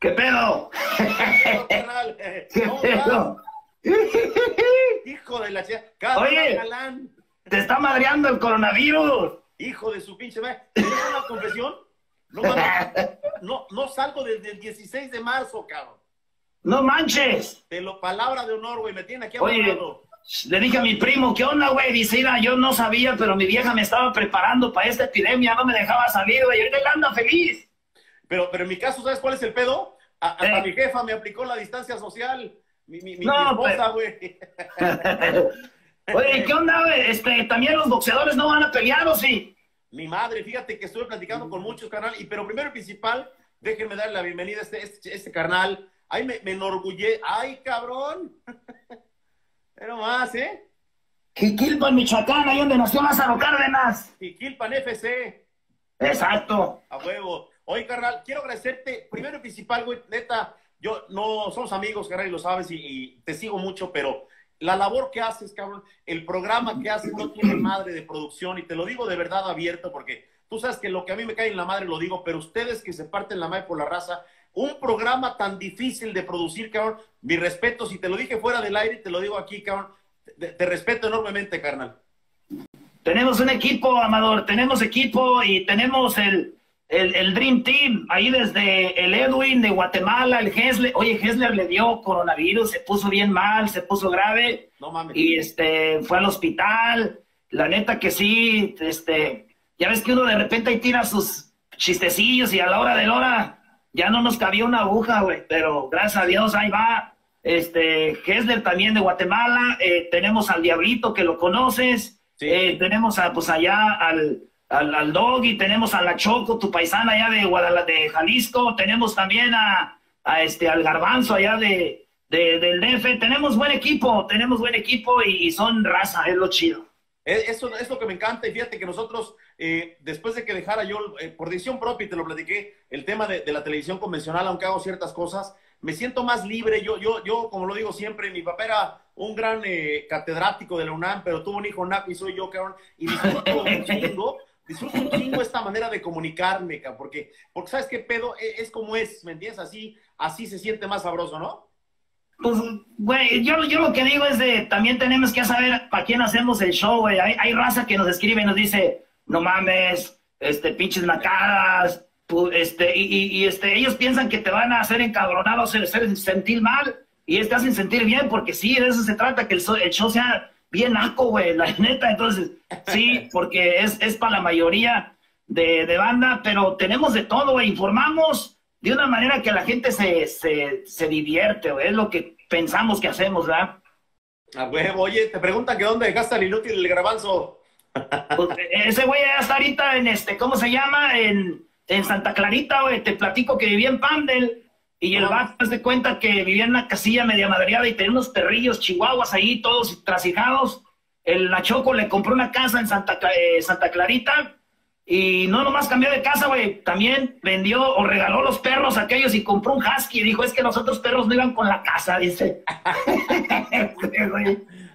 ¿Qué pedo? Hijo de la chica. Oye, galán. Te está madreando el coronavirus. Hijo de su pinche madre. ¿Tienes una confesión? No, no salgo desde el 16 de marzo, cabrón. No manches. Te lo palabra de honor, güey. Me tiene aquí aguantando. Le dije a mi primo, ¿qué onda, güey? Dice, mira, yo no sabía, pero mi vieja me estaba preparando para esta epidemia, no me dejaba salir, güey. Ahorita él anda feliz. Pero en mi caso, ¿sabes cuál es el pedo? Hasta mi jefa me aplicó la distancia social. Mi esposa, güey. Pero... Oye, ¿qué onda, güey? ¿También los boxeadores no van a pelear o sí? Mi madre, fíjate que estuve platicando con muchos, carnal. Pero primero y principal, déjenme darle la bienvenida a este carnal. Ay, me enorgullé. Ay, cabrón. Pero más, ¿eh? Quiquilpan, Michoacán, ahí donde nació Lázaro Cárdenas. Quiquilpan FC. Exacto. A huevo. Oye, carnal, quiero agradecerte. Primero y principal, güey, neta, yo no somos amigos, carnal, y lo sabes, y te sigo mucho, pero la labor que haces, cabrón, el programa que haces no tiene madre de producción, y te lo digo de verdad abierto, porque tú sabes que lo que a mí me cae en la madre lo digo, pero ustedes que se parten la madre por la raza, un programa tan difícil de producir, cabrón, mi respeto, si te lo dije fuera del aire, te lo digo aquí, cabrón, te respeto enormemente, carnal. Tenemos un equipo, Amador, tenemos equipo y tenemos el Dream Team, ahí desde el Edwin de Guatemala, el Hessler. Oye, Hessler le dio coronavirus, se puso bien mal, se puso grave. No mames. Y fue al hospital. La neta que sí, ya ves que uno de repente ahí tira sus chistecillos y a la hora de la hora ya no nos cabía una aguja, güey. Pero gracias a Dios, ahí va. Hessler también de Guatemala. Tenemos al Diablito, que lo conoces. Sí. Tenemos pues allá al Doggy, tenemos a la Choco, tu paisana allá de Jalisco, tenemos también al Garbanzo allá del DF, tenemos buen equipo y son raza, es lo chido. Eso es lo que me encanta, y fíjate que nosotros, después de que dejara yo, por decisión propia, y te lo platiqué, el tema de la televisión convencional, aunque hago ciertas cosas, me siento más libre, yo como lo digo siempre, mi papá era un gran catedrático de la UNAM, pero tuvo un hijo naco y soy yo, cabrón, y disfruto un chingo. Disfruto un chingo esta manera de comunicarme, cabrón, porque ¿sabes qué pedo? Es como es, ¿me entiendes? Así se siente más sabroso, ¿no? Pues, güey, yo lo que digo es también tenemos que saber para quién hacemos el show, güey. Hay raza que nos escribe y nos dice, no mames, pinches nacadas, ellos piensan que te van a hacer encabronado, hacer sentir mal, y te hacen sentir bien, porque sí, de eso se trata, que el show sea bien naco, güey, la neta. Entonces, sí, porque es para la mayoría de banda, pero tenemos de todo, güey. Informamos de una manera que la gente se divierte, güey. Es lo que pensamos que hacemos, ¿verdad? A huevo. Oye, te preguntan que dónde dejaste el inútil del Garbanzo. Pues, ese güey ya está ahorita en ¿cómo se llama? En Santa Clarita, güey. Te platico que vivía en Pandel. Y el vato se cuenta que vivía en una casilla media madreada y tenía unos perrillos chihuahuas ahí, todos trasijados. La Choco le compró una casa en Santa Clarita y no nomás cambió de casa, güey. También vendió o regaló los perros a aquellos y compró un husky. Dijo, es que los otros perros no iban con la casa, dice.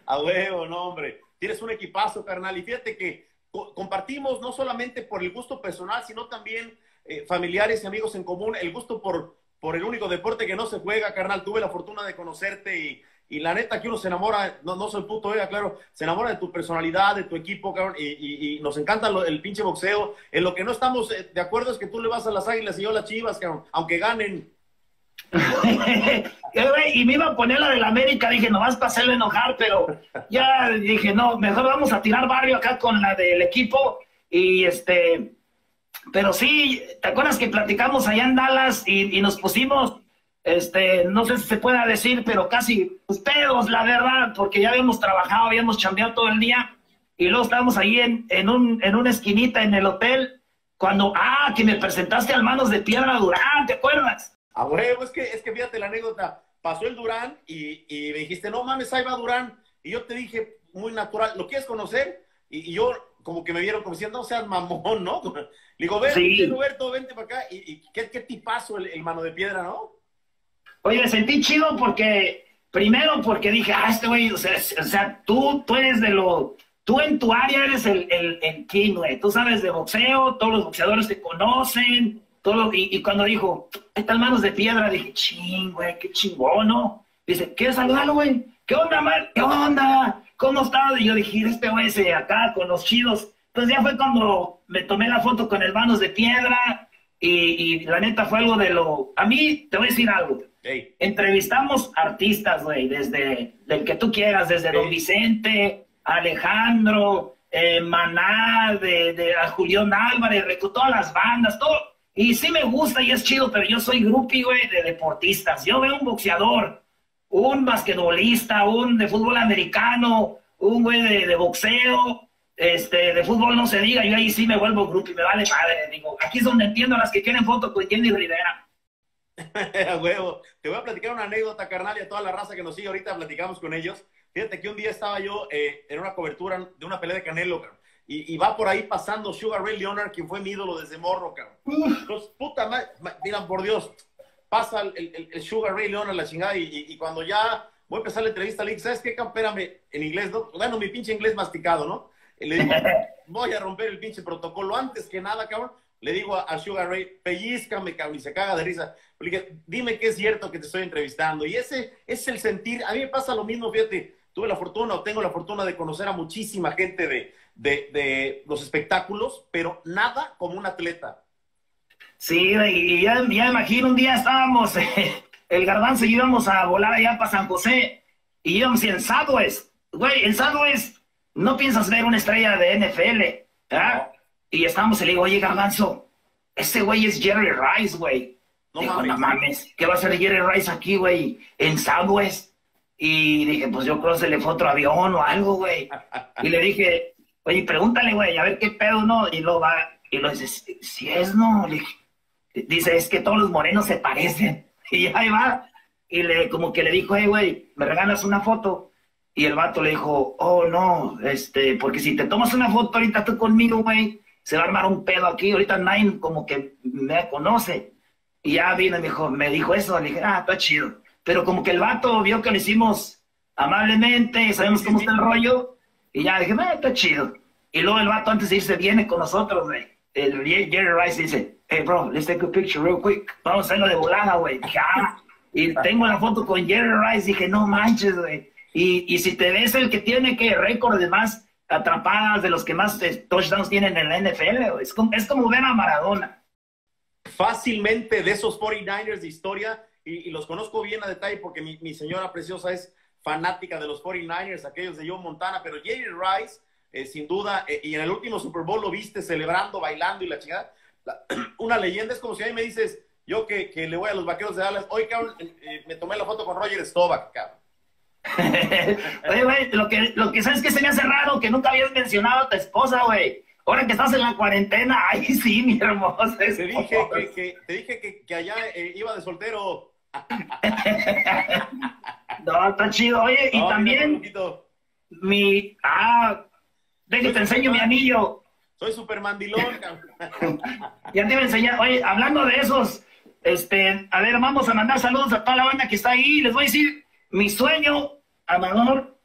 A huevo, no, hombre. Tienes un equipazo, carnal. Y fíjate que compartimos no solamente por el gusto personal, sino también familiares y amigos en común, el gusto por el único deporte que no se juega, carnal. Tuve la fortuna de conocerte y la neta que uno se enamora, no soy puto, claro, se enamora de tu personalidad, de tu equipo, cabrón, y nos encanta el pinche boxeo. En lo que no estamos de acuerdo es que tú le vas a las Águilas y yo a las Chivas, cabrón, aunque ganen. Y me iba a poner la del América, dije, nomás para hacerlo enojar, pero ya dije, no, mejor vamos a tirar barrio acá con la del equipo y Pero sí, ¿te acuerdas que platicamos allá en Dallas y nos pusimos, no sé si se pueda decir, pero casi pedos, la verdad, porque ya habíamos trabajado, habíamos chambeado todo el día, y luego estábamos ahí en una esquinita en el hotel, cuando, que me presentaste al Manos de Piedra Durán, ¿te acuerdas? Ah, huevo, es que fíjate la anécdota, pasó el Durán y me dijiste, no mames, ahí va Durán, y yo te dije, muy natural, ¿lo quieres conocer? Y yo... como que me vieron como diciendo, no seas mamón, ¿no? Le digo, ven, sí. Roberto, vente para acá. Y qué tipazo el Mano de Piedra, ¿no? Oye, sentí chido porque, primero porque dije, este güey, o sea tú eres tú en tu área eres el king, güey. Tú sabes de boxeo, todos los boxeadores te conocen, y cuando dijo, están Manos de Piedra. Dije, ching, güey, qué chingón, ¿no? Dice, ¿quieres saludarlo, güey? ¿Qué onda, Mar? ¿Qué onda? ¿Cómo estás? Y yo dije, este güey se acá con los chidos. Entonces ya fue cuando me tomé la foto con el Manos de Piedra y la neta fue algo de lo... A mí, te voy a decir algo. Hey. Entrevistamos artistas, güey, desde del que tú quieras, desde hey. Don Vicente, Alejandro, Maná, a Julián Álvarez, todas las bandas, todo. Y sí me gusta y es chido, pero yo soy groupie, güey, de deportistas. Yo veo un boxeador, un basquetbolista, un de fútbol americano, un güey de boxeo, de fútbol no se diga, yo ahí sí me vuelvo groupie, me vale madre. Digo, aquí es donde entiendo a las que quieren foto con Jenny Rivera. Huevo. Te voy a platicar una anécdota, carnal, y a toda la raza que nos sigue ahorita platicamos con ellos. Fíjate que un día estaba yo en una cobertura de una pelea de Canelo, cabrón, y va por ahí pasando Sugar Ray Leonard, quien fue mi ídolo desde morro, cabrón. Los puta madre, miran, por Dios, pasa el Sugar Ray Leonard, la chingada, y cuando ya voy a empezar la entrevista, le dije, ¿sabes qué, cabrón? Espérame, en inglés, ¿no? Bueno, mi pinche inglés masticado, ¿no? Y le digo, voy a romper el pinche protocolo antes que nada, cabrón. Le digo a Sugar Ray, pellízcame, cabrón, y se caga de risa. Le dije, dime que es cierto que te estoy entrevistando. Y ese es el sentir. A mí me pasa lo mismo, fíjate. Tuve la fortuna, o tengo la fortuna de conocer a muchísima gente de los espectáculos, pero nada como un atleta. Sí, y ya imagino, un día estábamos, el Garbanzo y íbamos a volar allá para San José, y íbamos y en Southwest, güey, en Southwest no piensas ver una estrella de NFL, ¿verdad? No. Y estábamos, y le digo, oye, Garbanzo, ese güey es Jerry Rice, güey. No, digo, mames, no mames, ¿qué va a hacer Jerry Rice aquí, güey, en Southwest? Y dije, pues yo creo que se le fue otro avión o algo, güey. Y le dije, oye, pregúntale, güey, a ver qué pedo, ¿no? Y luego va, y lo dice, si es, no. Le dije, dice, es que todos los morenos se parecen. Y ahí va. Y como que le dijo, hey, güey, ¿me regalas una foto? Y el vato le dijo, oh, no, porque si te tomas una foto ahorita tú conmigo, güey, se va a armar un pedo aquí. Ahorita nadie como que me conoce. Y ya vino y me dijo eso. Le dije, ah, está chido. Pero como que el vato vio que lo hicimos amablemente, sabemos cómo está el rollo, y ya dije, está chido. Y luego el vato antes de irse viene con nosotros, güey. El Jerry Rice dice, hey, bro, let's take a picture real quick. Vamos a hacerlo de volada, güey. Y tengo la foto con Jerry Rice, dije, no manches, güey. Y si te ves el que tiene que récord de más atrapadas, de los que más touchdowns tienen en la NFL, güey. Es como ver a Maradona. Fácilmente de esos 49ers de historia... Y los conozco bien a detalle porque mi señora preciosa es fanática de los 49ers, aquellos de Joe Montana, pero Jerry Rice, sin duda, y en el último Super Bowl lo viste celebrando, bailando y la chingada, una leyenda. Es como si a mí me dices, yo que le voy a los Vaqueros de Dallas, hoy, cabrón, me tomé la foto con Roger Staubach, cabrón. Oye, güey, lo que sabes que se me hace raro, que nunca habías mencionado a tu esposa, güey. Ahora que estás en la cuarentena, ay, sí, mi hermosa. Te dije que allá iba de soltero. No, está chido. Oye, no, y también mi... déjate, te enseño mi anillo. Soy super mandilón, cabrón. Ya te iba a enseñar. Oye, hablando de esos, a ver, vamos a mandar saludos a toda la banda que está ahí. Les voy a decir, mi sueño, Amador,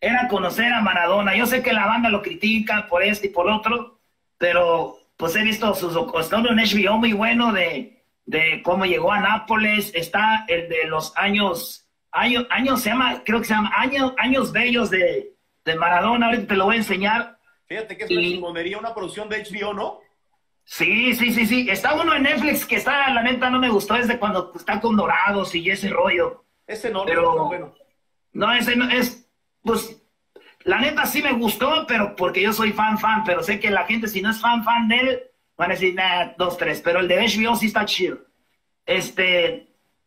era conocer a Maradona. Yo sé que la banda lo critica por esto y por otro, pero pues he visto sus costumbres en HBO muy bueno de cómo llegó a Nápoles. Está el de los años creo que se llama Años Bellos de Maradona, ahorita te lo voy a enseñar. Fíjate que es una chingonería, una producción de HBO, ¿no? Sí, está uno en Netflix que está, la neta, no me gustó, es de cuando está con dorados y ese rollo. Ese no, pero, no, bueno. No, ese no, es, pues, la neta sí me gustó, pero porque yo soy fan, pero sé que la gente, si no es fan de él, van a decir, nah, 2, 3, pero el de HBO sí está chido.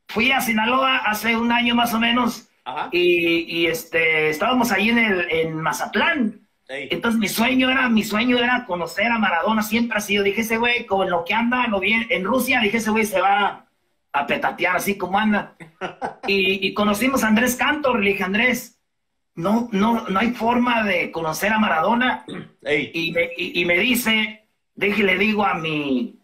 Fui a Sinaloa hace un año más o menos. Ajá. Y estábamos ahí en Mazatlán. Sí. Entonces mi sueño era conocer a Maradona, siempre ha sido, dije, ese güey, con lo que anda, lo bien en Rusia, dije, ese güey se va a petatear así como anda. Y conocimos a Andrés Cantor, le dije, Andrés, no hay forma de conocer a Maradona. Sí. Y me dice... le digo a mi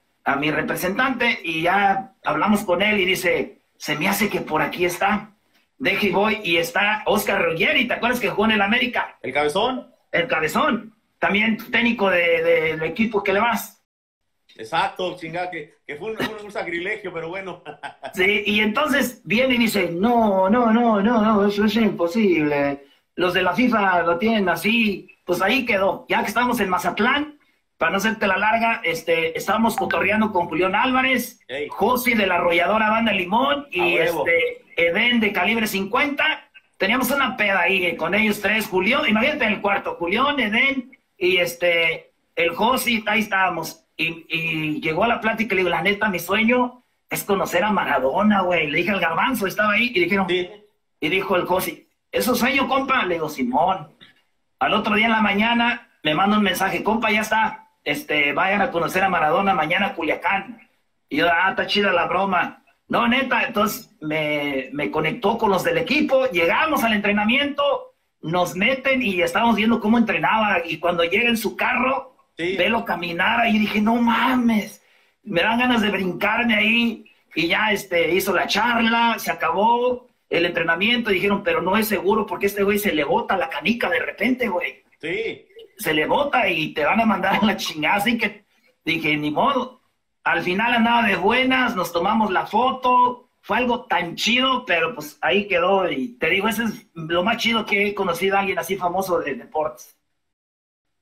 representante y ya hablamos con él y dice, se me hace que por aquí está. Y voy y está Oscar Ruggeri, ¿te acuerdas que jugó en el América? El Cabezón. El Cabezón. También técnico del equipo que le vas. Exacto, chingada, que fue un sacrilegio, pero bueno. Sí, y entonces viene y dice, no, eso es imposible. Los de la FIFA lo tienen así, pues ahí quedó. Ya que estamos en Mazatlán, para no hacerte la larga, estábamos cotorreando con Julián Álvarez, hey. José de la arrolladora Banda Limón y Edén de Calibre 50. Teníamos una peda ahí con ellos tres, Julián, imagínate en el cuarto, Julián, Edén y el José, ahí estábamos. Y llegó a la plática y le digo, la neta, mi sueño es conocer a Maradona, güey. Le dije al Garbanzo, estaba ahí, y dijeron, sí. Y dijo el José, ¿eso sueño, compa? Le digo, Simón. Al otro día en la mañana me manda un mensaje, compa, ya está, vayan a conocer a Maradona mañana a Culiacán. Y yo, ah, está chida la broma. No, neta, entonces me conectó con los del equipo, llegamos al entrenamiento, nos meten y estábamos viendo cómo entrenaba. Y cuando llega en su carro... Sí. Velo caminar ahí, dije, no mames, me dan ganas de brincarme ahí, y ya hizo la charla, se acabó el entrenamiento, y dijeron, pero no es seguro, porque este güey se le bota la canica de repente, güey. Sí. Se le bota y te van a mandar a la chingada, así que dije, ni modo. Al final andaba de buenas, nos tomamos la foto, fue algo tan chido, pero pues ahí quedó, y te digo, ese es lo más chido que he conocido a alguien así famoso de deportes.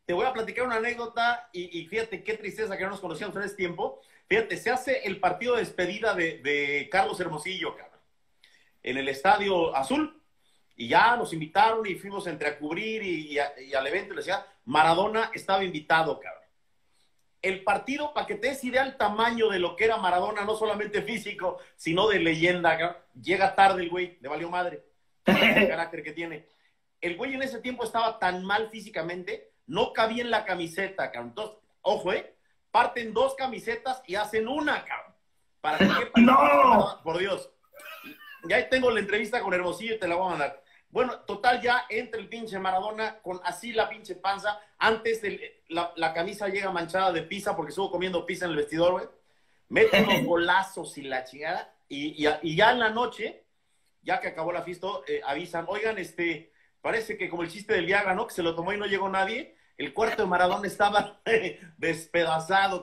Te voy a platicar una anécdota y fíjate qué tristeza que no nos conocíamos en ese tiempo. Fíjate, se hace el partido de despedida de Carlos Hermosillo, cabrón, en el Estadio Azul. Y ya nos invitaron y fuimos a cubrir y al evento. Le decía, Maradona estaba invitado, cabrón. El partido, para que te des idea el tamaño de lo que era Maradona, no solamente físico, sino de leyenda, cabrón. Llega tarde el güey, le valió madre. El carácter que tiene. El güey en ese tiempo estaba tan mal físicamente... No cabía en la camiseta, cabrón. Entonces, ojo, parten dos camisetas y hacen una, cabrón. ¿Para qué? ¡No! Por Dios. Ya tengo la entrevista con Hermosillo y te la voy a mandar. Bueno, total, ya entra el pinche Maradona con así la pinche panza. Antes la camisa llega manchada de pizza porque estuvo comiendo pizza en el vestidor, güey. Mete unos golazos y la chingada. Y ya en la noche, ya que acabó la fiesta, avisan, oigan, parece que como el chiste del Viagra, ¿no? Que se lo tomó y no llegó nadie. El cuarto de Maradona estaba despedazado.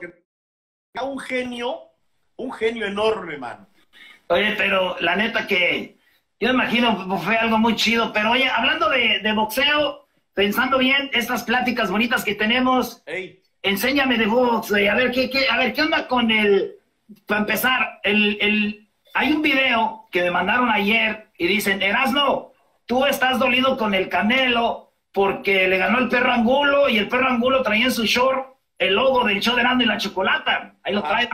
Un genio enorme, man. Oye, pero la neta que yo imagino fue algo muy chido. Pero oye, hablando de boxeo, pensando bien, estas pláticas bonitas que tenemos, hey. Enséñame de boxeo. A ver, ¿qué onda con el... Para empezar, hay un video que me mandaron ayer y dicen, Erasmo, tú estás dolido con el Canelo porque le ganó el perro Angulo y el perro Angulo traía en su short el logo del show de Erasmo y la Chocolata. Ahí lo trae.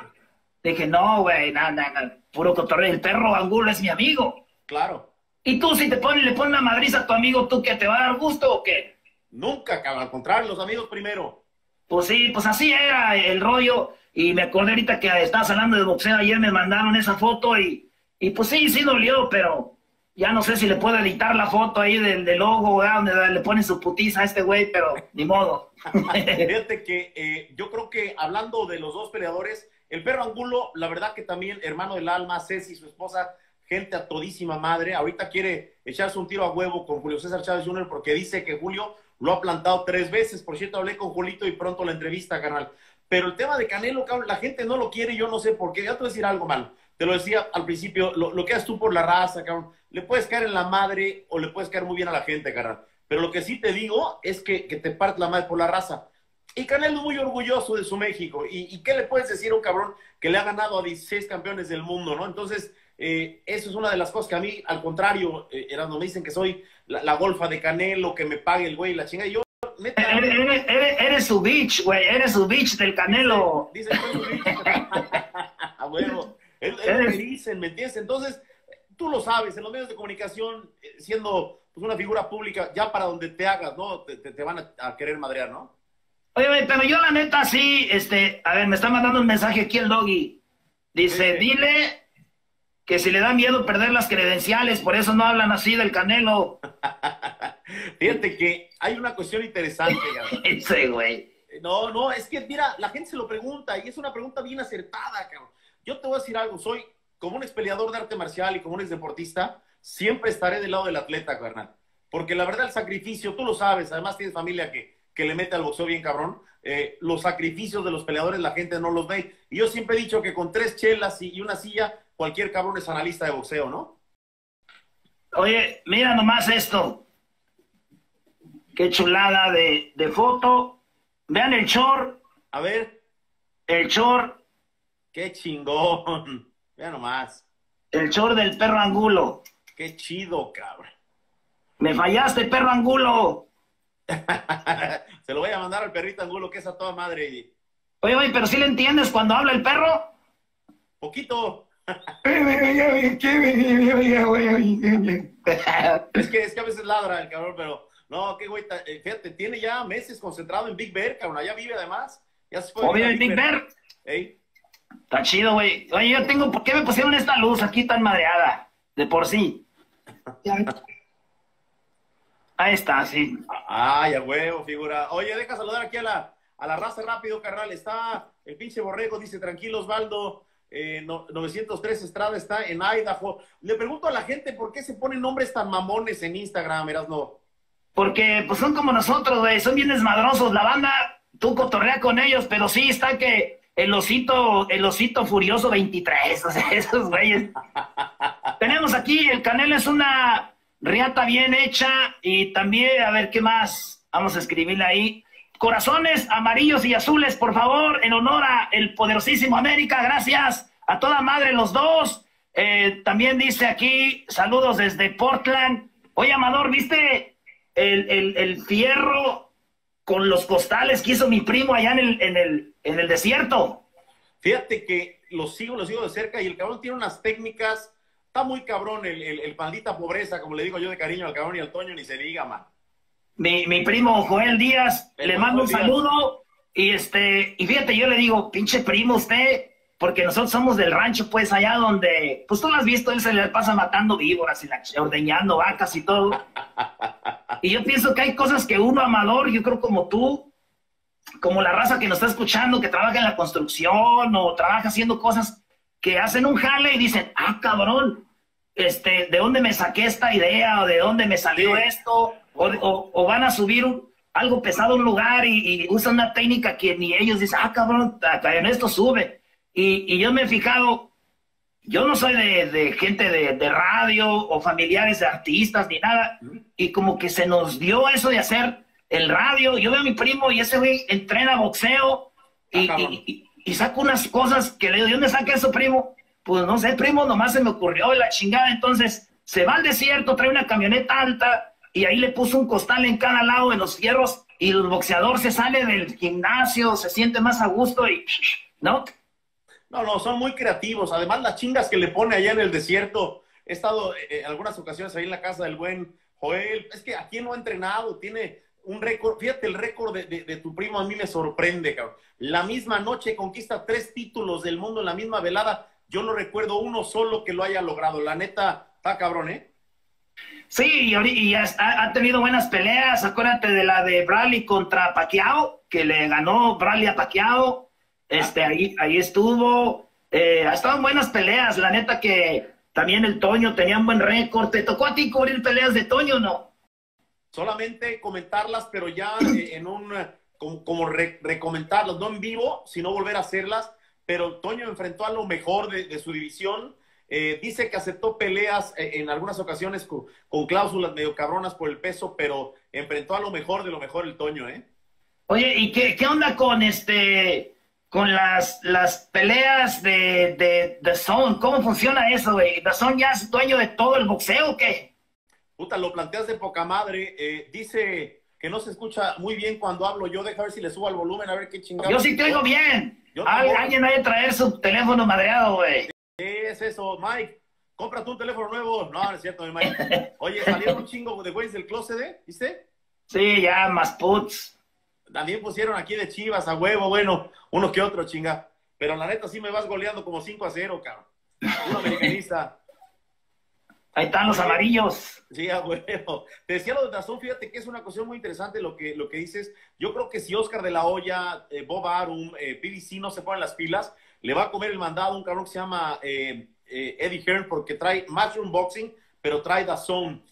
Dije, no, güey, nada, puro cotorreo. El perro Angulo es mi amigo. Claro. Y tú, si le pones la madriza a tu amigo, ¿tú qué? ¿Te va a dar gusto o qué? Nunca, cabrón. Al contrario, los amigos primero. Pues sí, pues así era el rollo. Y me acordé ahorita que estabas hablando de boxeo. Ayer me mandaron esa foto y pues sí, sí dolió, pero... Ya no sé si le puedo editar la foto ahí del logo, ¿verdad? Donde le ponen su putiza a este güey, pero ni modo. Fíjate que yo creo que hablando de los dos peleadores, el perro Angulo, la verdad que también hermano del alma, Ceci, su esposa, gente a todísima madre. Ahorita quiere echarse un tiro a huevo con Julio César Chávez Jr. porque dice que Julio lo ha plantado 3 veces. Por cierto, hablé con Julito y pronto la entrevista, carnal. Pero el tema de Canelo, la gente no lo quiere, yo no sé por qué. Ya te voy a decir algo mal. Te lo decía al principio, lo que haces tú por la raza, cabrón, le puedes caer en la madre o le puedes caer muy bien a la gente, carnal. Pero lo que sí te digo es que te parte la madre por la raza. Y Canelo es muy orgulloso de su México. ¿Y qué le puedes decir a un cabrón que le ha ganado a 16 campeones del mundo, no? Entonces, eso es una de las cosas que a mí, al contrario, Erasmo, me dicen que soy la golfa de Canelo, que me pague el güey, la chinga. Y yo, neta... Eres su bitch, güey, eres su bitch del Canelo. Dice, soy su bitch. A huevo. Es lo que dicen, ¿me entiendes? Entonces, tú lo sabes, en los medios de comunicación, siendo pues, una figura pública, ya para donde te hagas, ¿no? Te van a querer madrear, ¿no? Oye, pero yo la neta sí, a ver, me está mandando un mensaje aquí el Doggy. Dice, dile que si le da miedo perder las credenciales, por eso no hablan así del Canelo. Fíjate que hay una cuestión interesante. Ese güey. No, es que mira, la gente se lo pregunta y es una pregunta bien acertada, cabrón. Yo te voy a decir algo, soy como un expeleador de arte marcial y como un exdeportista, siempre estaré del lado del atleta, carnal. Porque la verdad el sacrificio, tú lo sabes, además tienes familia que, que le mete al boxeo bien cabrón. Los sacrificios de los peleadores la gente no los ve. Y yo siempre he dicho que con 3 chelas y una silla, cualquier cabrón es analista de boxeo, ¿no? Oye, mira nomás esto. Qué chulada de foto. Vean el short. A ver. El short. Qué chingón. Vean nomás. El short del Perro Angulo. Qué chido, cabrón. Me fallaste, Perro Angulo. Se lo voy a mandar al perrito Angulo, que es a toda madre. Oye, oye, pero ¿sí le entiendes cuando habla el perro? Poquito. Es que a veces ladra el cabrón, pero no, qué güey, fíjate, tiene ya meses concentrado en Big Bear, cabrón, allá vive además. Ya se fue. Obvio, el Big Bear. ¿Eh? Está chido, güey. Oye, yo tengo, ¿por qué me pusieron esta luz aquí tan madreada? De por sí. Ahí está, sí. Ay, a huevo, figura. Oye, deja saludar aquí a la raza rápido, carnal. Está el pinche Borrego, dice, tranquilo, Osvaldo. 903 Estrada está en Idaho. Le pregunto a la gente por qué se ponen nombres tan mamones en Instagram, Erasno. Porque pues son como nosotros, güey. Son bien desmadrosos. La banda, tú cotorrea con ellos, pero sí está que el osito furioso 23. O sea, esos güeyes. Tenemos aquí, el Canelo es una... riata bien hecha, y también, a ver, ¿qué más? Vamos a escribirle ahí. Corazones amarillos y azules, por favor, en honor a el poderosísimo América. Gracias a toda madre los dos. También dice aquí, saludos desde Portland. Oye, Amador, ¿viste el fierro con los costales que hizo mi primo allá en el desierto? Fíjate que lo sigo de cerca, y el cabrón tiene unas técnicas... Está muy cabrón el maldita pobreza, como le digo yo de cariño al cabrón, y al Toño, ni se diga, man. Mi primo Joel Díaz, le mando un saludo, y fíjate, yo le digo, pinche primo usted, porque nosotros somos del rancho, pues, allá donde, pues tú lo has visto, él se le pasa matando víboras y ordeñando vacas y todo. Y yo pienso que hay cosas que uno, Amador, yo creo como tú, como la raza que nos está escuchando, que trabaja en la construcción, o trabaja haciendo cosas... que hacen un jale y dicen, ah, cabrón, ¿de dónde me saqué esta idea? ¿O de dónde me salió esto? O van a subir algo pesado a un lugar y usan una técnica que ni ellos dicen, ah, cabrón, en esto sube. Y yo me he fijado, yo no soy de gente de radio o familiares de artistas ni nada, y como que se nos dio eso de hacer el radio. Yo veo a mi primo y ese güey entrena boxeo y saco unas cosas que le digo, ¿de dónde saca eso, primo? Pues no sé, primo, nomás se me ocurrió la chingada. Entonces se va al desierto, trae una camioneta alta y ahí le puso un costal en cada lado de los fierros, y el boxeador se sale del gimnasio, se siente más a gusto y... ¿no? No, son muy creativos. Además, las chingas que le pone allá en el desierto. He estado en algunas ocasiones ahí en la casa del buen Joel. Es que aquí no ha entrenado, tiene... un récord, fíjate, el récord de tu primo a mí me sorprende, cabrón. La misma noche conquista 3 títulos del mundo en la misma velada. Yo no recuerdo uno solo que lo haya logrado. La neta, está cabrón, ¿eh? Sí, y ha tenido buenas peleas. Acuérdate de la de Bradley contra Pacquiao, que le ganó Bradley a Pacquiao. Ahí estuvo. Ha estado en buenas peleas. La neta que también el Toño tenía un buen récord. ¿Te tocó a ti cubrir peleas de Toño o no? Solamente comentarlas, pero ya en un, como recomentarlas, no en vivo, sino volver a hacerlas. Pero Toño enfrentó a lo mejor de su división. Dice que aceptó peleas en algunas ocasiones con cláusulas medio cabronas por el peso, pero enfrentó a lo mejor de lo mejor el Toño, ¿eh? Oye, ¿y qué onda con con las peleas de DAZN? ¿Cómo funciona eso, güey? ¿DAZN ya es dueño de todo el boxeo o qué? Puta, lo planteas de poca madre. Dice que no se escucha muy bien cuando hablo yo. Deja ver si le subo al volumen, a ver qué chingada. Yo sí te oigo bien. Alguien ha de traer su teléfono madreado, güey. ¿Qué es eso, Mike? Cómprate un teléfono nuevo. No, no es cierto, mi Mike. Oye, salieron un chingo de güeyes del closet, ¿viste? Sí, ya, más puts. También pusieron aquí de Chivas, a huevo, bueno, uno que otro, chinga. Pero la neta sí me vas goleando como 5-0, cabrón. Un americanista. Ahí están los amarillos. Sí, bueno. Te decía lo de DAZN, fíjate que es una cuestión muy interesante lo que dices. Yo creo que si Oscar de la Hoya, Bob Arum, PBC no se ponen las pilas, le va a comer el mandado un cabrón que se llama Eddie Hearn, porque trae Matchroom Boxing, pero trae DAZN.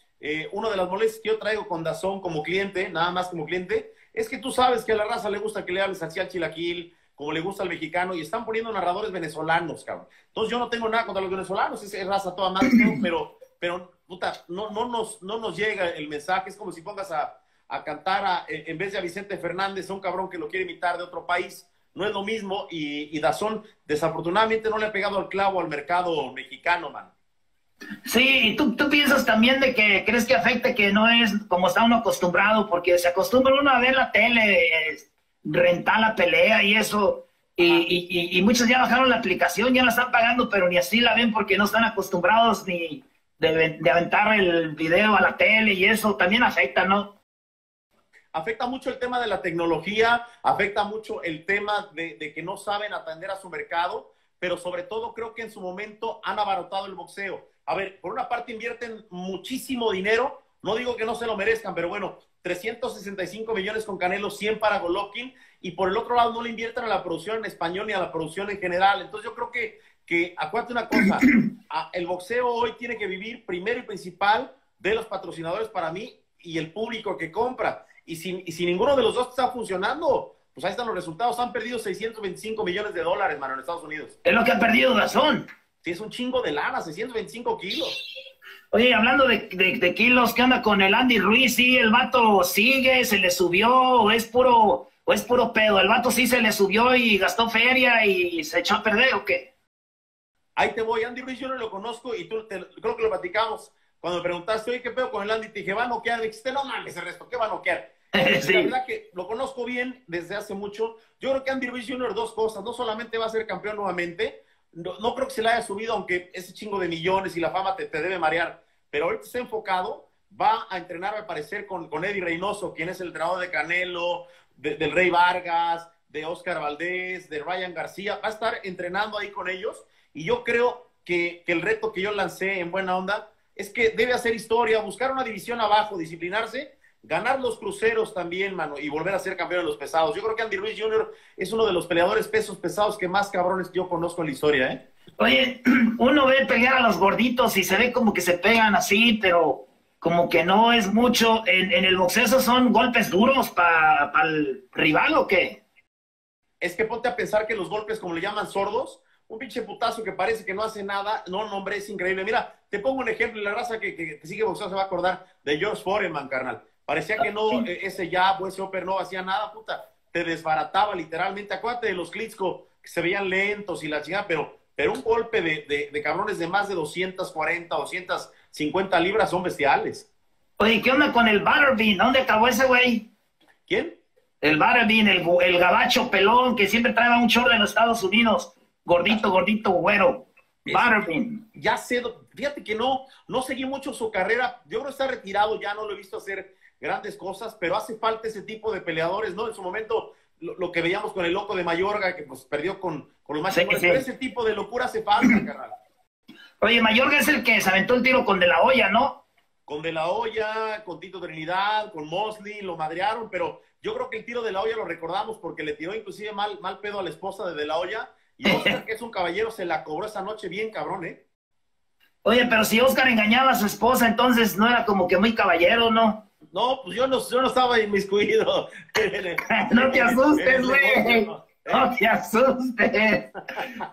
Una de las molestias que yo traigo con DAZN como cliente, nada más como cliente, Es que tú sabes que a la raza le gusta que le hables así al chilaquil, como le gusta al mexicano, y están poniendo narradores venezolanos, cabrón. Entonces yo no tengo nada contra los venezolanos, es raza toda madre, pero puta, no nos llega el mensaje. Es como si pongas a cantar en vez de a Vicente Fernández, a un cabrón que lo quiere imitar de otro país. No es lo mismo, y DAZN desafortunadamente no le ha pegado al clavo al mercado mexicano, man. Sí, y tú piensas también de que crees que afecta, que no es como está uno acostumbrado, porque se acostumbra uno a ver la tele, rentar la pelea y eso, y muchos ya bajaron la aplicación, ya la están pagando, pero ni así la ven porque no están acostumbrados ni de aventar el video a la tele y eso también afecta, ¿no? Afecta mucho el tema de la tecnología, afecta mucho el tema de que no saben atender a su mercado, pero sobre todo creo que en su momento han abarotado el boxeo. A ver, por una parte invierten muchísimo dinero, no digo que no se lo merezcan, pero bueno, 365 millones con Canelo, 100 para Golovkin, y por el otro lado no le invierten a la producción en español ni a la producción en general. Entonces yo creo que acuérdate una cosa, el boxeo hoy tiene que vivir primero y principal de los patrocinadores para mí y el público que compra. Y si ninguno de los dos está funcionando, pues ahí están los resultados. Han perdido 625 millones de dólares, mano, en Estados Unidos. Es lo que han perdido DAZN. Sí, es un chingo de lana, 625 kilos. Oye, hablando de kilos, ¿qué onda con el Andy Ruiz? Sí, el vato sigue, se le subió, o es puro pedo. El vato sí se le subió y gastó feria y se echó a perder, ¿o qué? Ahí te voy, Andy Ruiz, yo no lo conozco y tú creo que lo platicamos. Cuando me preguntaste, oye, ¿qué pedo con el Andy? Te dije, va a noquear. Dijiste, no mames, el resto, ¿qué va a noquear? Sí. La verdad que lo conozco bien desde hace mucho. Yo creo que Andy Ruiz Jr., dos cosas: no solamente va a ser campeón nuevamente, no creo que se le haya subido, aunque ese chingo de millones y la fama te debe marear, pero ahorita está enfocado, va a entrenar al parecer con Eddie Reynoso, quien es el entrenador de Canelo, del Rey Vargas, de Oscar Valdés, de Ryan García. Va a estar entrenando ahí con ellos, y yo creo que el reto que yo lancé en buena onda es que debe hacer historia, buscar una división abajo, disciplinarse, ganar los cruceros también, mano, y volver a ser campeón de los pesados. Yo creo que Andy Ruiz Jr. es uno de los peleadores pesos pesados que más cabrones yo conozco en la historia, ¿eh? Oye, uno ve pelear a los gorditos y se ve como que se pegan así, pero como que no es mucho. En el boxeo son golpes duros para el rival, ¿o qué? Es que ponte a pensar que los golpes, como le llaman sordos, un pinche putazo que parece que no hace nada, no, hombre, es increíble. Mira, te pongo un ejemplo, la raza que sigue boxeo se va a acordar de George Foreman, carnal. Parecía que no, ese jab o ese upper no hacía nada, puta. Te desbarataba literalmente. Acuérdate de los Klitschko, que se veían lentos y la chingada, pero un golpe de cabrones de más de 240, 250 libras son bestiales. Oye, ¿qué onda con el Butter Bean? ¿Dónde acabó ese güey? ¿Quién? El Butter Bean, el gabacho pelón que siempre trae un chorro en los Estados Unidos. Gordito, güero. Butter Bean. Ya sé, fíjate que no seguí mucho su carrera. Yo creo que está retirado, ya no lo he visto hacer grandes cosas, pero hace falta ese tipo de peleadores, ¿no? En su momento, lo que veíamos con el loco de Mayorga, que pues perdió con los más chicos, pero ese tipo de locura hace falta, carnal. Oye, Mayorga es el que se aventó el tiro con De la Hoya, ¿no? Con De la Hoya, con Tito Trinidad, con Mosley, lo madrearon, pero yo creo que el tiro de la Hoya lo recordamos porque le tiró inclusive mal pedo a la esposa de la Hoya, y Oscar, que es un caballero, se la cobró esa noche bien cabrón, ¿eh? Oye, pero si Oscar engañaba a su esposa, entonces no era como que muy caballero, ¿no? No, pues yo no estaba inmiscuido. No te asustes, güey. No te asustes.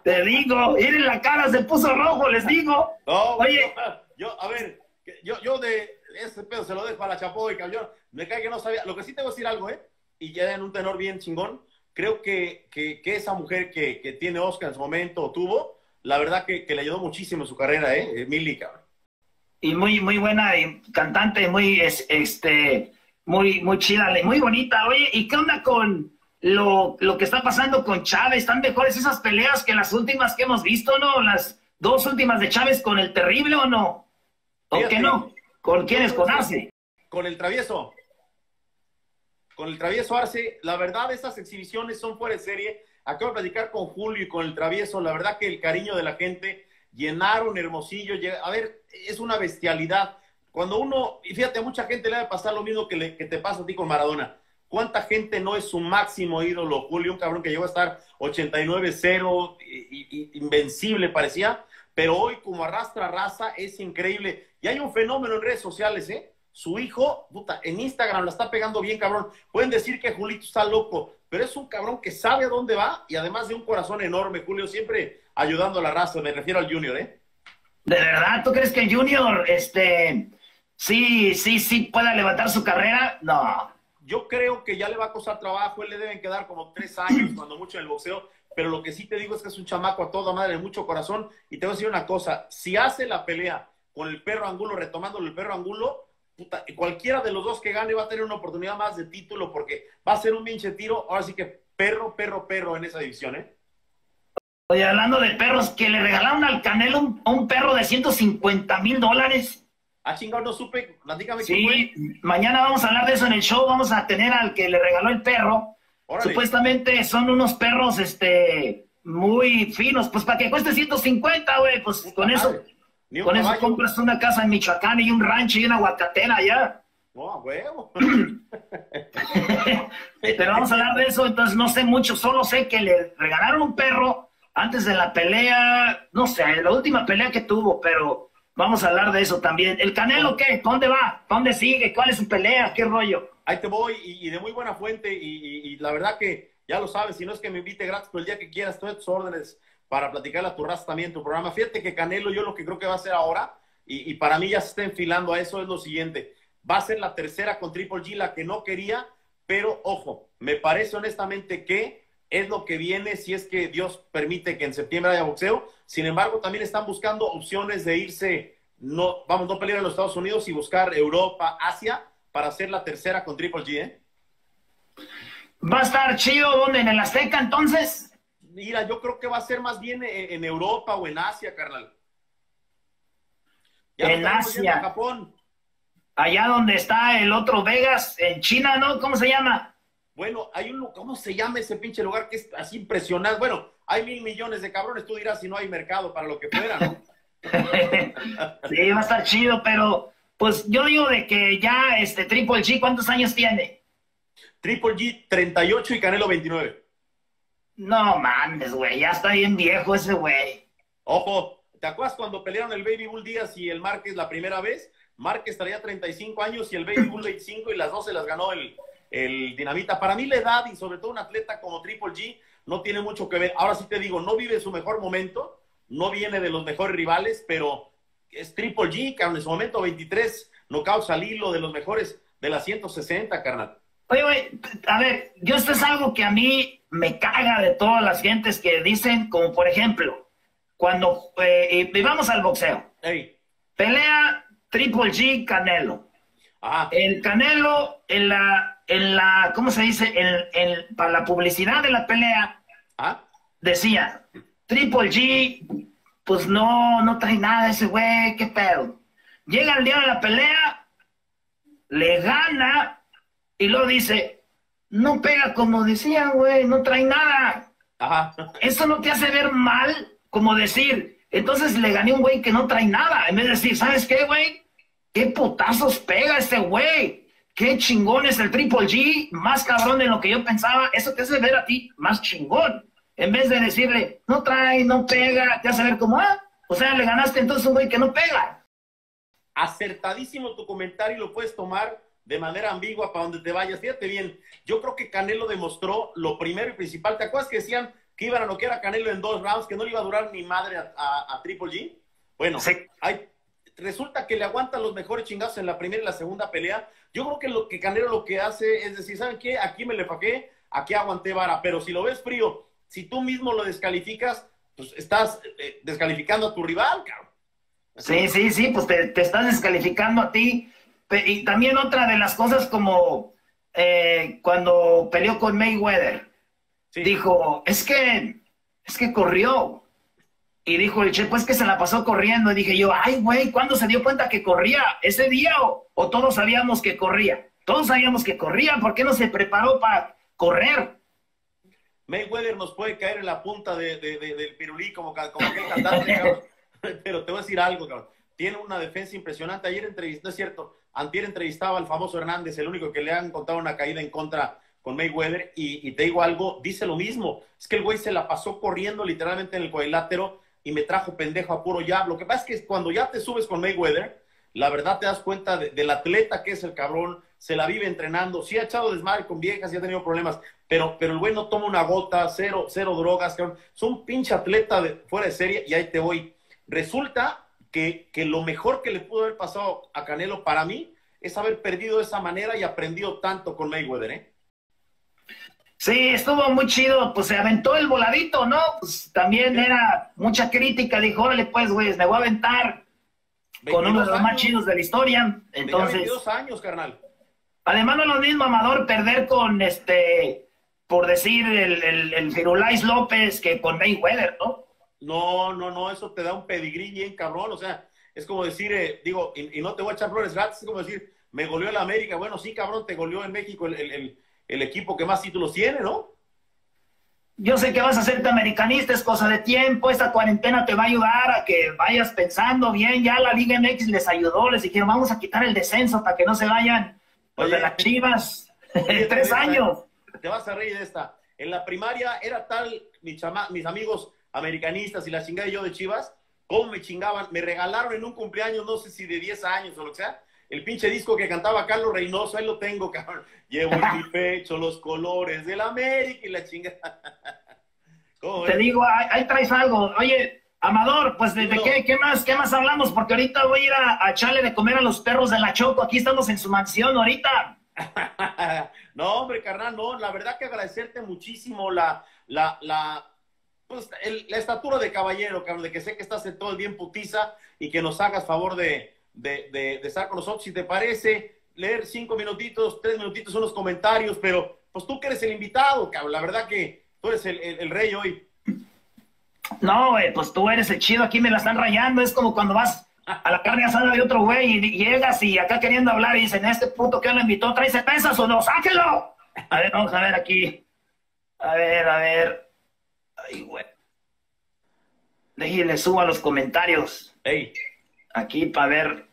Te digo, miren la cara, se puso rojo, les digo. No, oye. Yo, a ver, yo de ese pedo se lo dejo a la Chapo y cabrón. Me cae que no sabía. Lo que sí te voy a decir algo, ¿eh? Y ya en un tenor bien chingón, creo que esa mujer que tiene Oscar en su momento, o tuvo, la verdad que le ayudó muchísimo en su carrera, ¿eh? Milly, cabrón. Y muy buena y cantante, muy chida, muy bonita. Oye, ¿y qué onda con lo que está pasando con Chávez? ¿Están mejores esas peleas que las últimas que hemos visto, no? Las dos últimas de Chávez con el terrible, ¿o no? ¿O qué no? ¿Con quién es? ¿Con Arce? Con el Travieso. Con el Travieso Arce. La verdad, esas exhibiciones son fuera de serie. Acabo de platicar con Julio y con el Travieso. La verdad que el cariño de la gente... Llenaron Hermosillo, a ver, es una bestialidad. Cuando uno, y fíjate, a mucha gente le va a pasar lo mismo que te pasa a ti con Maradona. ¿Cuánta gente no es su máximo ídolo, Julio? Un cabrón que llegó a estar 89-0, invencible parecía, pero hoy como arrastra raza es increíble. Y hay un fenómeno en redes sociales, ¿eh? Su hijo, puta, en Instagram la está pegando bien, cabrón. Pueden decir que Julito está loco, pero es un cabrón que sabe a dónde va y además de un corazón enorme, Julio, siempre ayudando a la raza. Me refiero al Junior, ¿eh? ¿De verdad? ¿Tú crees que el Junior, sí pueda levantar su carrera? No. Yo creo que ya le va a costar trabajo. Él le deben quedar como 3 años, cuando mucho, en el boxeo. Pero lo que sí te digo es que es un chamaco a toda madre, de mucho corazón. Y te voy a decir una cosa. Si hace la pelea con el Perro Angulo, retomándole el Perro Angulo, puta, cualquiera de los dos que gane va a tener una oportunidad más de título, porque va a ser un pinche tiro. Ahora sí que perro en esa división, ¿eh? Oye, hablando de perros, que le regalaron al Canelo un perro de $150,000. Ah, chingado, no supe. Platícame. Sí, mañana vamos a hablar de eso en el show. Vamos a tener al que le regaló el perro. Órale. Supuestamente son unos perros, muy finos. Pues para que cueste 150, güey, pues puta con madre. Eso, con caballo. Eso compras una casa en Michoacán y un rancho y una aguacatera allá. No, huevo. Pero vamos a hablar de eso, entonces no sé mucho. Solo sé que le regalaron un perro antes de la pelea, no sé, la última pelea que tuvo, pero... Vamos a hablar de eso también. ¿El Canelo qué? ¿Dónde va? ¿Dónde sigue? ¿Cuál es su pelea? ¿Qué rollo? Ahí te voy, y de muy buena fuente, y la verdad que ya lo sabes, si no es que me invite gratis, pero el día que quieras, todas tus órdenes para platicarle a tu raza también, tu programa. Fíjate que Canelo, yo lo que creo que va a hacer ahora, y para mí ya se está enfilando a eso, es lo siguiente. Va a ser la tercera con Triple G, la que no quería, pero ojo, me parece honestamente que es lo que viene, si es que Dios permite que en septiembre haya boxeo. Sin embargo, también están buscando opciones de irse, no pelear en los Estados Unidos y buscar Europa, Asia, para hacer la tercera con Triple G, ¿eh? ¿Va a estar chido donde? ¿En el Azteca, entonces? Mira, yo creo que va a ser más bien en Europa o en Asia, carnal. Ya en Asia. Japón. Allá donde está el otro Vegas, en China, ¿no? ¿Cómo se llama? Bueno, hay un... ¿Cómo se llama ese pinche lugar que es así impresionante? Bueno, hay 1,000,000,000 de cabrones. Tú dirás si no hay mercado para lo que fuera, ¿no? Sí, va a estar chido, pero... Pues yo digo de que ya Triple G, ¿cuántos años tiene? Triple G, 38 y Canelo, 29. No mames, güey. Ya está bien viejo ese güey. Ojo, ¿te acuerdas cuando pelearon el Baby Bull Díaz y el Márquez la primera vez? Márquez traía 35 años y el Baby Bull 25, y las dos se las ganó el Dinamita. Para mí la edad, y sobre todo un atleta como Triple G, no tiene mucho que ver. Ahora sí te digo, no vive su mejor momento, no viene de los mejores rivales, pero es Triple G, carnal, en su momento 23 knockouts al hilo, de los mejores de las 160, carnal. Oye, güey, a ver, yo esto es algo que a mí me caga de todas las gentes que dicen, como por ejemplo, cuando vamos al boxeo, hey, pelea Triple G Canelo. Ah. El Canelo en la ¿cómo se dice? Para la publicidad de la pelea, ¿ah?, decía, Triple G, pues no trae nada ese güey, qué pedo. Llega el día de la pelea, le gana, y luego dice, no pega como decía, güey, no trae nada. Ajá. Eso no te hace ver mal, como decir, entonces le gané a un güey que no trae nada, en vez de decir, ¿sabes qué, güey? ¿Qué putazos pega ese güey? ¡Qué chingón es el Triple G! Más cabrón de lo que yo pensaba. Eso te hace ver a ti más chingón. En vez de decirle, no trae, no pega, te hace ver como, ah, o sea, le ganaste entonces a un güey que no pega. Acertadísimo tu comentario, y lo puedes tomar de manera ambigua para donde te vayas. Fíjate bien, yo creo que Canelo demostró lo primero y principal. ¿Te acuerdas que decían que iban a noquear a Canelo en 2 rounds, que no le iba a durar ni madre a Triple G? Bueno, sí. Resulta que le aguantan los mejores chingazos en la primera y la segunda pelea. Yo creo que lo que Canelo lo que hace es decir, ¿saben qué? Aquí me le faqué, aquí aguanté vara. Pero si lo ves frío, si tú mismo lo descalificas, pues estás descalificando a tu rival, cabrón. Sí, sí, sí, pues te estás descalificando a ti. Y también otra de las cosas, como cuando peleó con Mayweather, sí, dijo, es que corrió. Y dijo el Che, pues que se la pasó corriendo. Y dije yo, ay, güey, ¿cuándo se dio cuenta que corría? ¿Ese día o todos sabíamos que corría? Todos sabíamos que corría. ¿Por qué no se preparó para correr? Mayweather nos puede caer en la punta del pirulí, como aquel cantante, cabrón. Pero te voy a decir algo, cabrón. Tiene una defensa impresionante. Antier entrevistaba al famoso Hernández, el único que le han contado una caída en contra con Mayweather. Y te digo algo, dice lo mismo. Es que el güey se la pasó corriendo literalmente en el cuadrilátero, y me trajo pendejo a puro jab. Lo que pasa es que cuando ya te subes con Mayweather, La verdad te das cuenta del atleta que es el cabrón, se la vive entrenando, sí ha echado desmadre con viejas, sí ha tenido problemas, pero el güey no toma una gota, cero drogas, cabrón. Es un pinche atleta fuera de serie y ahí te voy. Resulta que lo mejor que le pudo haber pasado a Canelo para mí es haber perdido de esa manera y aprendido tanto con Mayweather, ¿eh? Sí, estuvo muy chido, pues se aventó el voladito, ¿no? Pues también era mucha crítica, dijo, órale pues, güey, me voy a aventar con uno de los más chidos de la historia. Entonces, 22 años, carnal. Además no es lo mismo, Amador, perder con, por decir, el Firulais López que con Mayweather, ¿no? No, eso te da un pedigrí bien cabrón, o sea, es como decir, digo, y no te voy a echar flores gratis, es como decir, me goleó el América, bueno, sí, cabrón, te goleó en México el equipo que más títulos tiene, ¿no? Yo sé que vas a hacerte americanista, es cosa de tiempo, esta cuarentena te va a ayudar a que vayas pensando bien, ya la Liga MX les ayudó, les dijeron, vamos a quitar el descenso para que no se vayan los de las Chivas, en 3 años. Te vas a reír de esta. En la primaria era tal, mis amigos americanistas y la chingada yo de Chivas, cómo me chingaban, me regalaron en un cumpleaños, no sé si de 10 años o lo que sea, el pinche disco que cantaba Carlos Reynoso, ahí lo tengo, cabrón. Llevo en mi pecho los colores del América y la chingada. Te digo, ahí traes algo. Oye, Amador, pues desde qué más hablamos, porque ahorita voy a ir a echarle de comer a los perros de la Choco. Aquí estamos en su mansión ahorita. No, hombre, carnal, no. La verdad que agradecerte muchísimo la estatura de caballero, cabrón, de que sé que estás en todo el día en putiza y que nos hagas favor de estar con nosotros, si te parece, leer 5 minutitos, 3 minutitos unos comentarios, pero pues tú que eres el invitado, cabrón, la verdad que tú eres el rey hoy. No, güey, pues tú eres el chido, aquí me la están rayando, es como cuando vas a la carne asada de otro güey y llegas y acá queriendo hablar y dicen, este puto que lo invitó, trae pesas o no, sáquelo. A ver, vamos a ver aquí. A ver. Ay, güey. Déjenle subo a los comentarios. Ey. Aquí para ver.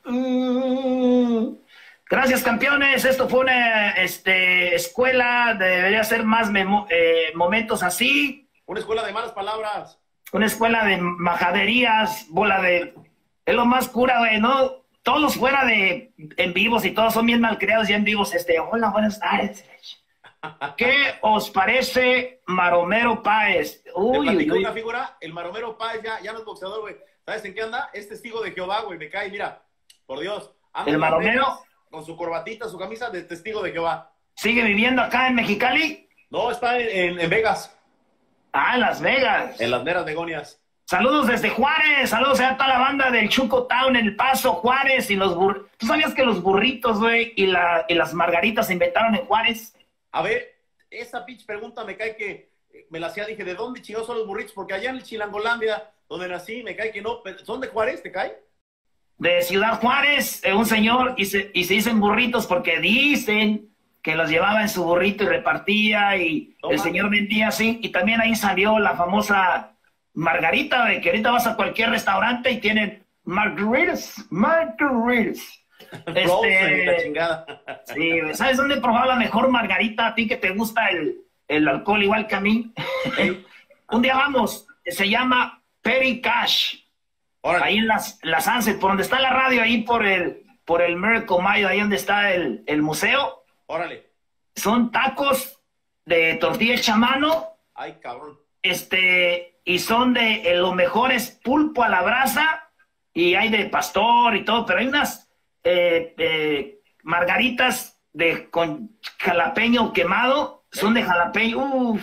Gracias, campeones. Esto fue una escuela. Debería ser más momentos así. Una escuela de malas palabras. Una escuela de majaderías. Es lo más cura, güey, ¿no? Todos fuera de en vivos y todos son bien malcriados y en vivos. Hola, buenas tardes. ¿Qué os parece Maromero Páez? Uy. Una figura. El Maromero Páez ya no es boxeador, güey. ¿Sabes en qué anda? Es testigo de Jehová, güey, me cae, mira, por Dios. El Maromero. Con su corbatita, su camisa de testigo de Jehová. ¿Sigue viviendo acá en Mexicali? No, está en Vegas. Ah, en Las Vegas. En las meras begonias. Saludos desde Juárez, saludos a toda la banda del Chuco Town, El Paso, Juárez y los burritos. ¿Tú sabías que los burritos, güey, y las margaritas se inventaron en Juárez? A ver, esa pinche pregunta me cae que me la hacía, dije, ¿de dónde chingados son los burritos? Porque allá en el Chilangolandia, donde nací, me cae que no. ¿Son de Juárez, te cae? De Ciudad Juárez, un señor, y se dicen burritos porque dicen que los llevaba en su burrito y repartía, y el señor vendía así, y también ahí salió la famosa margarita, de que ahorita vas a cualquier restaurante y tienen margaritas. La chingada. Sí, ¿sabes dónde he probado la mejor margarita? A ti que te gusta el alcohol igual que a mí. Un día vamos, se llama Petty Cash. Órale. Ahí en las Sunset, por donde está la radio, ahí por el Miracle Mayo, ahí donde está el museo. Órale. Son tacos de tortilla hecha a mano. Ay, cabrón. Y son de lo mejor es pulpo a la brasa, y hay de pastor y todo, pero hay unas margaritas con jalapeño quemado, son de jalapeño. No,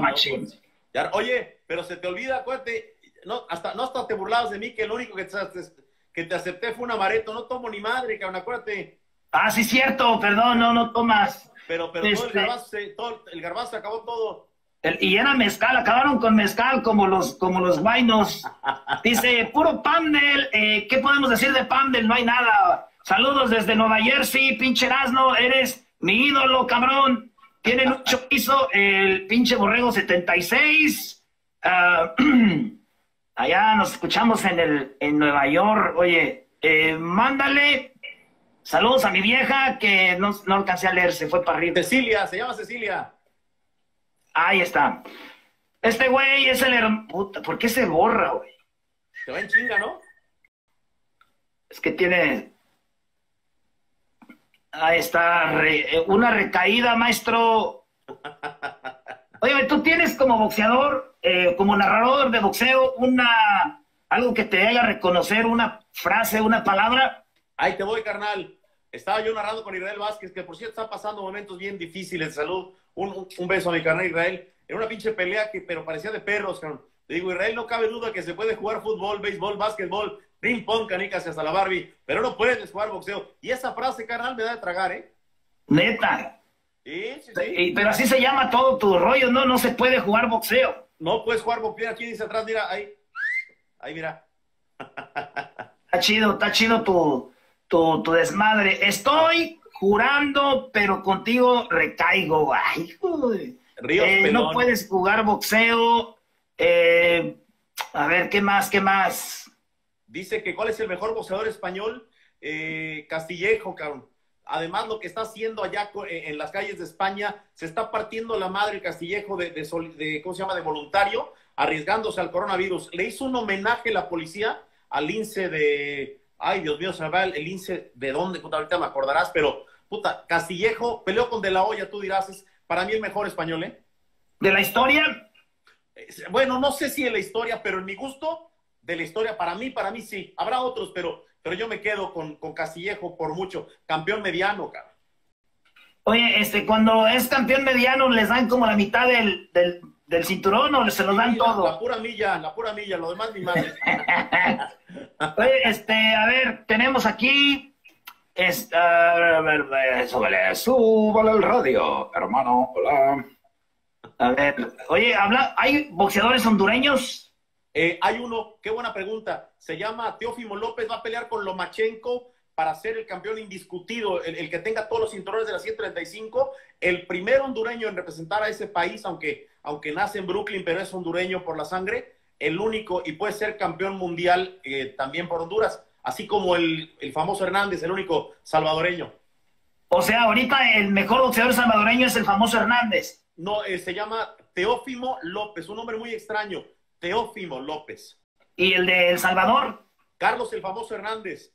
machín. No, pues, ya, oye, pero se te olvida, acuérdate. No hasta te burlabas de mí, que lo único que te acepté fue un amaretto. No tomo ni madre, cabrón, acuérdate. Ah, sí, cierto, perdón, no tomas. Pero todo el garbanzo acabó todo. Y era mezcal, acabaron con mezcal como los guainos. Dice, puro Pamdel, ¿qué podemos decir de Pamdel? No hay nada. Saludos desde Nueva Jersey, pinche Erasno, eres mi ídolo, cabrón. Tienen un chorizo, el pinche borrego 76. Allá nos escuchamos en Nueva York. Oye, mándale saludos a mi vieja que no alcancé a leer, se fue para arriba. Cecilia, se llama Cecilia. Ahí está. Este güey es el hermano. Puta, ¿por qué se borra, güey? Se va en chinga, ¿no? es que tiene... Ahí está, una recaída, maestro. Oye, tú tienes como boxeador, como narrador de boxeo, algo que te haga reconocer, una frase, una palabra. Ahí te voy, carnal. Estaba yo narrando con Israel Vázquez, que por cierto está pasando momentos bien difíciles de salud. Un beso a mi carnal Israel. Era una pinche pelea, pero parecía de perros, carnal. Le digo, Israel, no cabe duda que se puede jugar fútbol, béisbol, básquetbol, ping pong, canicas hasta la Barbie, pero no puedes jugar boxeo. Y esa frase, carnal, me da de tragar, ¿eh? Neta. Sí. Pero así se llama todo tu rollo, ¿no? No se puede jugar boxeo. No puedes jugar boxeo. Aquí dice atrás, mira, ahí. Ahí, mira. Está chido tu desmadre. Estoy jurando, pero contigo recaigo. Ay, joder. No puedes jugar boxeo. A ver, ¿qué más? ¿Qué más? Dice que ¿cuál es el mejor boxeador español? Castillejo, cabrón. Además, lo que está haciendo allá en las calles de España, se está partiendo la madre Castillejo de voluntario, arriesgándose al coronavirus. Le hizo un homenaje la policía al lince de... Ay, Dios mío, se me va el lince de dónde, puta, ahorita me acordarás, pero, puta, Castillejo peleó con De la Hoya, tú dirás, es para mí el mejor español, ¿eh? ¿De la historia? Bueno, no sé si en la historia, pero en mi gusto de la historia, para mí sí. Habrá otros, pero yo me quedo con Castillejo por mucho. Campeón mediano, cara. Oye, cuando es campeón mediano, ¿les dan como la mitad del cinturón o se lo dan todo? La pura milla, lo demás mi madre. Oye, a ver, tenemos aquí... súbale el radio, hermano, hola. A ver, oye, ¿hay boxeadores hondureños? Hay uno, qué buena pregunta. Se llama Teófimo López, va a pelear con Lomachenko para ser el campeón indiscutido, el que tenga todos los cinturones de la 135, el primer hondureño en representar a ese país, aunque nace en Brooklyn, pero es hondureño por la sangre, el único, y puede ser campeón mundial también por Honduras, así como el famoso Hernández, el único salvadoreño. O sea, ahorita el mejor boxeador salvadoreño es el famoso Hernández. No, se llama Teófimo López, un nombre muy extraño, Teófimo López. ¿Y el de El Salvador? Carlos el famoso Hernández.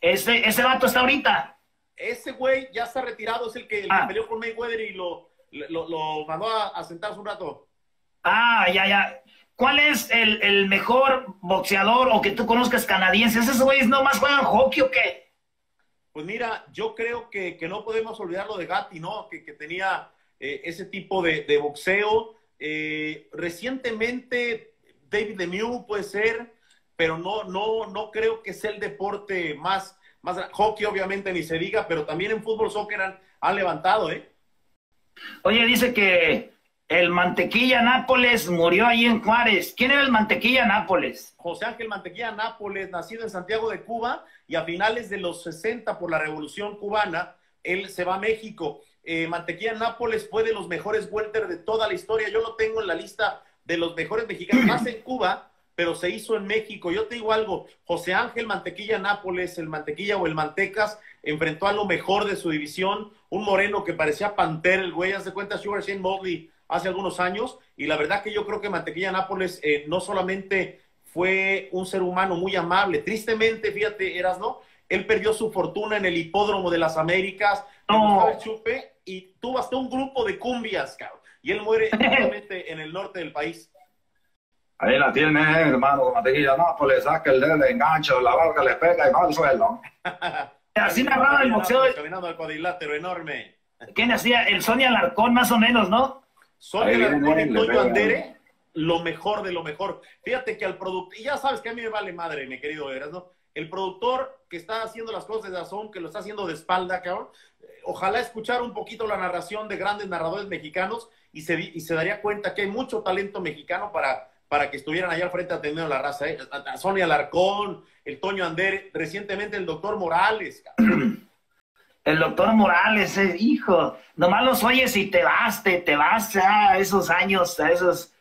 ¿Ese vato está ahorita? Ese güey ya está retirado, es el que peleó con Mayweather y lo mandó a sentarse un rato. Ah, ya. ¿Cuál es el mejor boxeador o que tú conozcas canadiense? ¿Esos güeyes nomás juegan hockey o qué? Pues mira, yo creo que no podemos olvidarlo de Gatti, ¿no? Que tenía... ese tipo de boxeo. Recientemente, David Lemieux puede ser, pero no creo que sea el deporte más... Hockey, obviamente, ni se diga, pero también en fútbol, soccer han levantado, ¿eh? Oye, dice que el Mantequilla Nápoles murió ahí en Juárez. ¿Quién era el Mantequilla Nápoles? José Ángel Mantequilla Nápoles, nacido en Santiago de Cuba, y a finales de los 60, por la Revolución Cubana, él se va a México. Mantequilla Nápoles fue de los mejores welter de toda la historia. Yo lo tengo en la lista de los mejores mexicanos, más en Cuba, pero se hizo en México. Yo te digo algo, José Ángel Mantequilla Nápoles, el Mantequilla o el Mantecas, enfrentó a lo mejor de su división, un moreno que parecía pantera, el güey, hace cuenta Sugar Ray Leonard hace algunos años, y la verdad que yo creo que Mantequilla Nápoles no solamente fue un ser humano muy amable, tristemente, fíjate, Erasno, él perdió su fortuna en el Hipódromo de las Américas, no. El chupe, y tuvo hasta un grupo de cumbias, cabrón. Y él muere en el norte del país. Ahí la tiene, hermano, Mantequilla Nápoles, saca el dedo, le engancha, la barca le pega y va al suelo. Así narraba el boxeo. Caminando al cuadrilátero enorme. ¿Quién hacía? El Sonia Alarcón, más o menos, ¿no? Sonia Alarcón y Toño Andere, lo mejor de lo mejor. Fíjate que al productor, y ya sabes que a mí me vale madre, mi querido Erasmo, el productor que está haciendo las cosas de DAZN, que lo está haciendo de espalda, cabrón, ojalá escuchar un poquito la narración de grandes narradores mexicanos y se daría cuenta que hay mucho talento mexicano para que estuvieran allá al frente atendiendo la raza, ¿eh? A Sonia Alarcón, el Toño Ander, recientemente el doctor Morales, cabrón. El doctor Morales, hijo, nomás los oyes y te vas a esos años, a esos...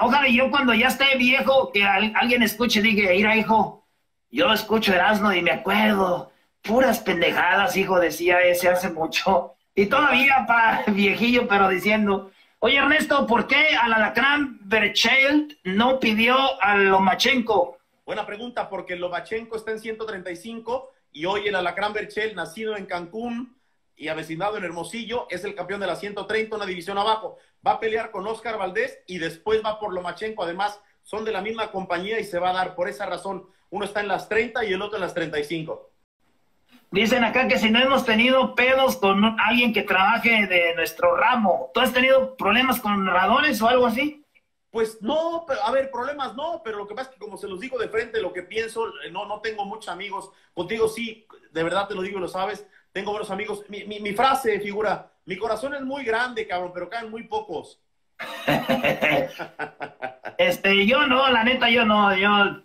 Ojalá yo cuando ya esté viejo, que alguien escuche y diga, mira, hijo, yo escucho Erasmo y me acuerdo, puras pendejadas, hijo, decía ese hace mucho. Y todavía, viejillo, pero diciendo, oye, Ernesto, ¿por qué al Alacrán Berchelt no pidió a Lomachenko? Buena pregunta, porque Lomachenko está en 135 y hoy el Alacrán Berchel, nacido en Cancún y avecinado en Hermosillo, es el campeón de la 130, una división abajo. Va a pelear con Oscar Valdés y después va por Lomachenko. Además, son de la misma compañía y se va a dar por esa razón. Uno está en las 30 y el otro en las 35. Dicen acá que si no hemos tenido pedos con alguien que trabaje de nuestro ramo. ¿Tú has tenido problemas con narradores o algo así? Pues no, pero, a ver, problemas no, pero lo que pasa es que como se los digo de frente, lo que pienso, no tengo muchos amigos. Contigo sí, de verdad te lo digo y lo sabes, tengo buenos amigos. Mi frase figura, mi corazón es muy grande, cabrón, pero caen muy pocos. Yo no, la neta, yo no, yo...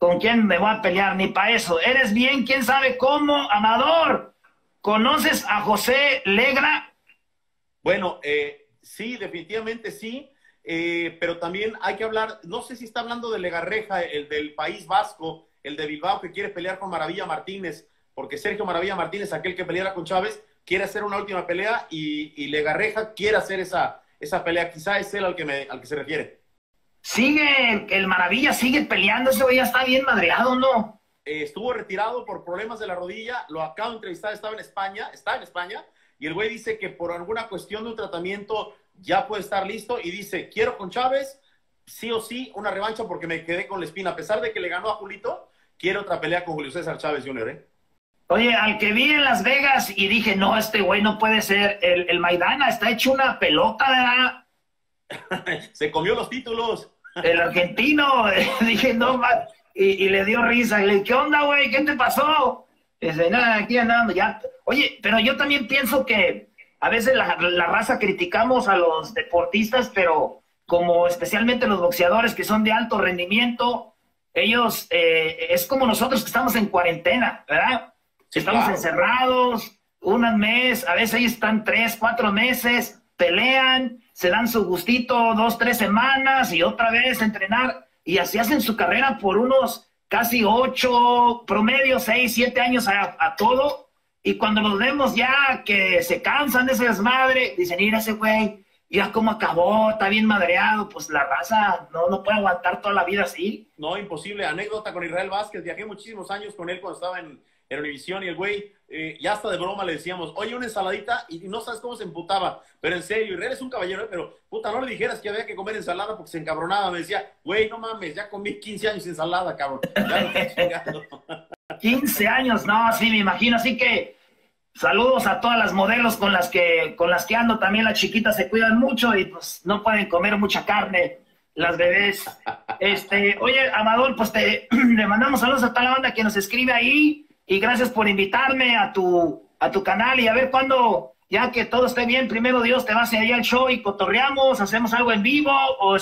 ¿Con quién me voy a pelear? Ni para eso. Eres bien, quién sabe cómo, Amador. ¿Conoces a José Legra? Bueno, sí, definitivamente sí. Pero también hay que hablar, no sé si está hablando de Legarreja, el del País Vasco, el de Bilbao, que quiere pelear con Maravilla Martínez, porque Sergio Maravilla Martínez, aquel que peleara con Chávez, quiere hacer una última pelea y Legarreja quiere hacer esa pelea. Quizá es él al que se refiere. Sigue, el Maravilla sigue peleando, ese güey ya está bien madreado, ¿no? Estuvo retirado por problemas de la rodilla, lo acabo de entrevistar, está en España, y el güey dice que por alguna cuestión de un tratamiento ya puede estar listo, y dice, quiero con Chávez, sí o sí, una revancha porque me quedé con la espina, a pesar de que le ganó a Julito, quiero otra pelea con Julio César Chávez Jr., ¿eh? Oye, al que vi en Las Vegas y dije, no, este güey no puede ser, el Maidana está hecho una pelota, ¿verdad? Se comió los títulos. El argentino, dije, no, man. Y le dio risa. Le dije, ¿qué onda, güey? ¿Qué te pasó? Dice, nada, aquí andando ya. Oye, pero yo también pienso que a veces la raza criticamos a los deportistas, pero como especialmente los boxeadores que son de alto rendimiento, ellos, es como nosotros que estamos en cuarentena, ¿verdad? Sí, estamos claro. Encerrados, un mes, a veces ellos están 3, 4 meses, pelean, se dan su gustito 2, 3 semanas y otra vez entrenar, y así hacen su carrera por unos casi 8, promedio 6, 7 años a todo, y cuando los vemos ya que se cansan de ese desmadre, dicen, mira ese güey, ya cómo acabó, está bien madreado. Pues la raza no puede aguantar toda la vida así. No, imposible. Anécdota con Israel Vázquez, viajé muchísimos años con él cuando estaba en Univisión, y el güey... ya hasta de broma le decíamos, oye, una ensaladita, y no sabes cómo se emputaba, pero en serio, Israel es un caballero, pero puta, no le dijeras que había que comer ensalada porque se encabronaba, me decía, güey, no mames, ya comí 15 años de ensalada, cabrón, ya lo estoy chingando. 15 años, no, sí, me imagino, así que saludos a todas las modelos con las que ando, también las chiquitas se cuidan mucho y pues no pueden comer mucha carne, las bebés. Oye, Amador, pues le mandamos saludos a toda la banda que nos escribe ahí. Y gracias por invitarme a tu canal, y a ver cuándo, ya que todo esté bien, primero Dios, te vas allá al show y cotorreamos, hacemos algo en vivo, o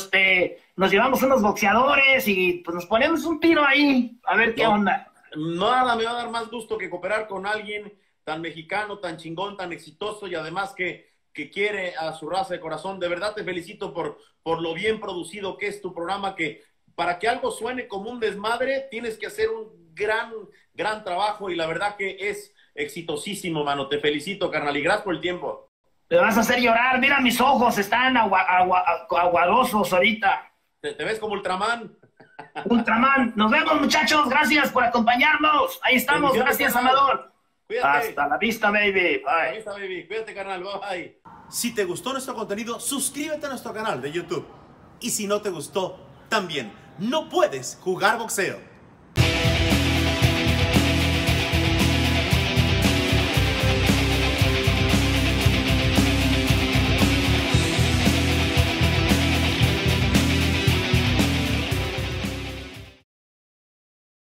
nos llevamos unos boxeadores y pues nos ponemos un tiro ahí, a ver qué onda. Nada me va a dar más gusto que cooperar con alguien tan mexicano, tan chingón, tan exitoso, y además que quiere a su raza de corazón. De verdad te felicito por lo bien producido que es tu programa, que para que algo suene como un desmadre, tienes que hacer un gran trabajo, y la verdad que es exitosísimo, mano. Te felicito, carnal, y gracias por el tiempo. Me vas a hacer llorar, mira mis ojos, están aguadosos ahorita. Te ves como Ultraman. Ultraman. Nos vemos, muchachos, gracias por acompañarnos. Ahí estamos, gracias, Amador. Cuídate. Hasta la vista, baby. Bye. Hasta la vista, baby. Cuídate, carnal. Bye, bye. Si te gustó nuestro contenido, suscríbete a nuestro canal de YouTube. Y si no te gustó, también. No puedes jugar boxeo.